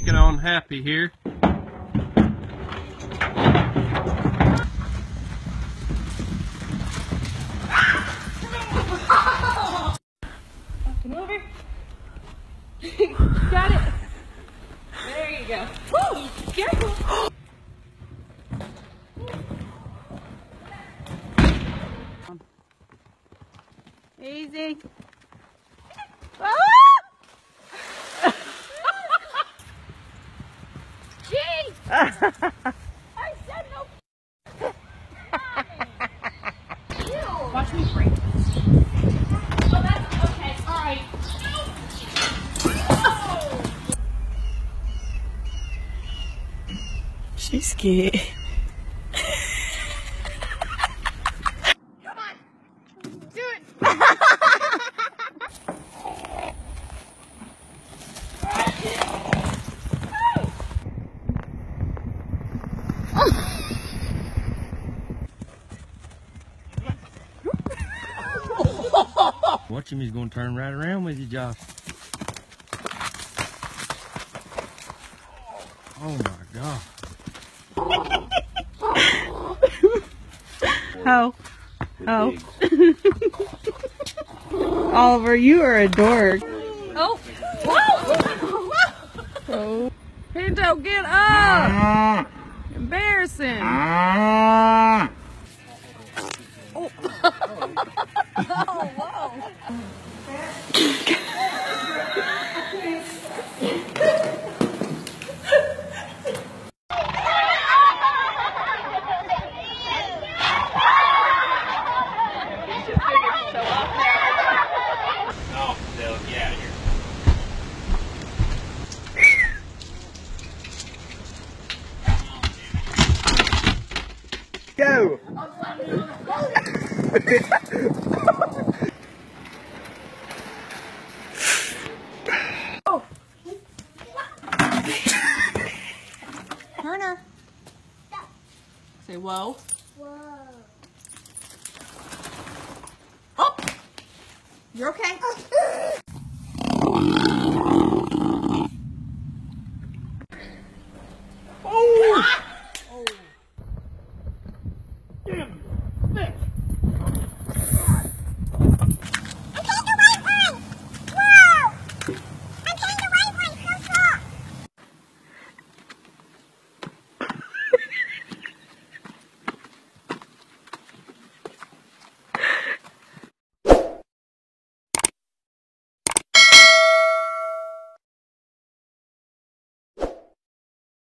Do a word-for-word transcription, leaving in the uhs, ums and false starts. kicking on happy here. Come over. Got it. There you go. Woo! Careful. Easy. Oh! Gee! I said no. Watch me break. Oh, that's okay. All right. Oh. She's scared. Watch him, he's going to turn right around with you, Josh. Oh my God. Oh. Oh. Oliver, you are a dork. Oh. Whoa. Whoa. Pinto, get up. Embarrassing. Oh. Oh, wow. Go! Oh. Turner. Stop. Say whoa. Whoa. Oh. You're okay.